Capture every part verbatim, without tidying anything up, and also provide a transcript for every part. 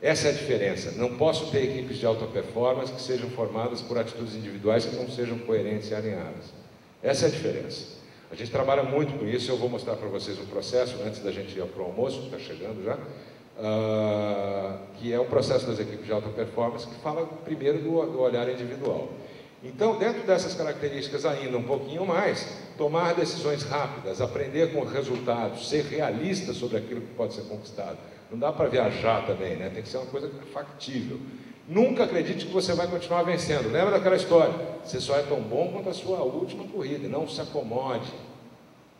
Essa é a diferença. Não posso ter equipes de alta performance que sejam formadas por atitudes individuais que não sejam coerentes e alinhadas. Essa é a diferença. A gente trabalha muito com isso. Eu vou mostrar para vocês um processo, antes da gente ir para o almoço, que está chegando já, uh, que é um processo das equipes de alta performance, que fala primeiro do, do olhar individual. Então, dentro dessas características ainda um pouquinho mais, tomar decisões rápidas, aprender com resultados, ser realista sobre aquilo que pode ser conquistado. Não dá para viajar também, né? Tem que ser uma coisa factível. Nunca acredite que você vai continuar vencendo. Lembra daquela história? Você só é tão bom quanto a sua última corrida. Não se acomode.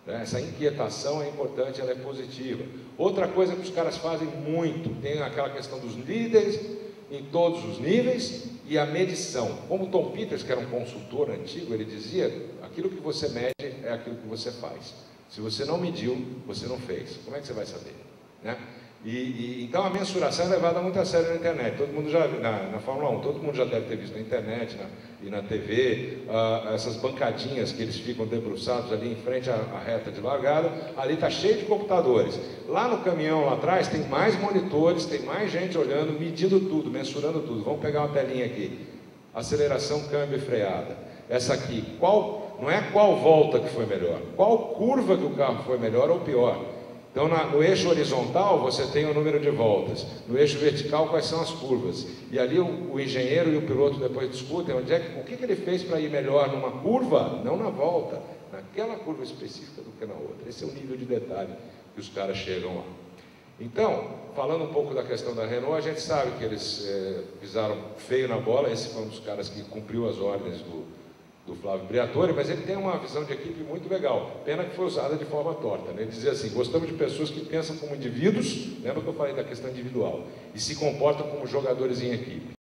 Essa inquietação é importante, ela é positiva. Outra coisa que os caras fazem muito, tem aquela questão dos líderes em todos os níveis e a medição. Como o Tom Peters, que era um consultor antigo, ele dizia: aquilo que você mede é aquilo que você faz. Se você não mediu, você não fez. Como é que você vai saber? Né? E, e, então a mensuração é levada muito a sério na internet. Todo mundo já, na, na Fórmula um, todo mundo já deve ter visto na internet na, e na T V uh, essas bancadinhas que eles ficam debruçados ali em frente à, à reta de largada. Ali está cheio de computadores. Lá no caminhão, lá atrás, tem mais monitores, tem mais gente olhando, medindo tudo, mensurando tudo. Vamos pegar uma telinha aqui: aceleração, câmbio e freada. Essa aqui, qual, não é qual volta que foi melhor, qual curva que o carro foi melhor ou pior. Então, na, no eixo horizontal, você tem o número de voltas. No eixo vertical, quais são as curvas. E ali o, o engenheiro e o piloto depois discutem onde é que, o que, que ele fez para ir melhor numa curva, não na volta, naquela curva específica do que na outra. Esse é o nível de detalhe que os caras chegam lá. Então, falando um pouco da questão da Renault, a gente sabe que eles é, pisaram feio na bola. Esse foi um dos caras que cumpriu as ordens do, do Flávio Briatore, mas ele tem uma visão de equipe muito legal. Pena que foi usada de forma torta, né? Ele dizia assim: gostamos de pessoas que pensam como indivíduos, lembra que eu falei da questão individual, e se comportam como jogadores em equipe.